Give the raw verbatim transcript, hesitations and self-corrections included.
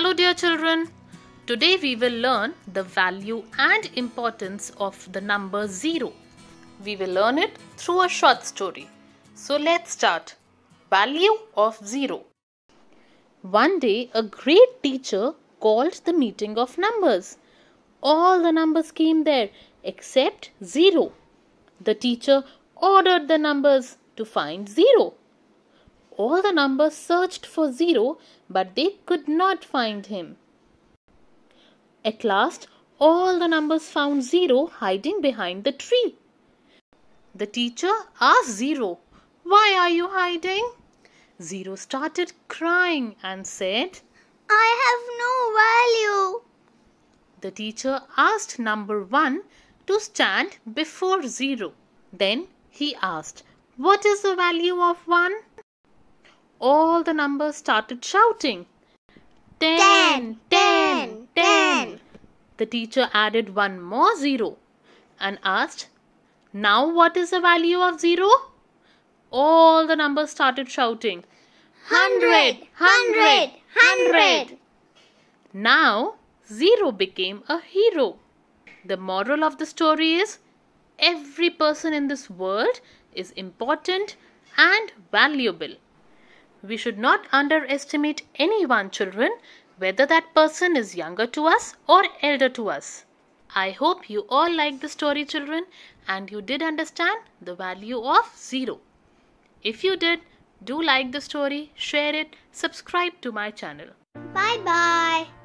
Hello dear children, today we will learn the value and importance of the number zero. We will learn it through a short story. So let's start. Value of zero. One day a great teacher called the meeting of numbers. All the numbers came there except zero. The teacher ordered the numbers to find zero. All the numbers searched for zero, but they could not find him. At last, all the numbers found zero hiding behind the tree. The teacher asked zero, "Why are you hiding?" Zero started crying and said, "I have no value." The teacher asked number one to stand before zero. Then he asked, "What is the value of one?" All the numbers started shouting, ten, ten, ten. The teacher added one more zero and asked, "Now what is the value of zero?" All the numbers started shouting, hundred, hundred, hundred. Now zero became a hero. The moral of the story is, every person in this world is important and valuable. We should not underestimate anyone, children, whether that person is younger to us or elder to us. I hope you all liked the story, children, and you did understand the value of zero. If you did, do like the story, share it, subscribe to my channel. Bye-bye.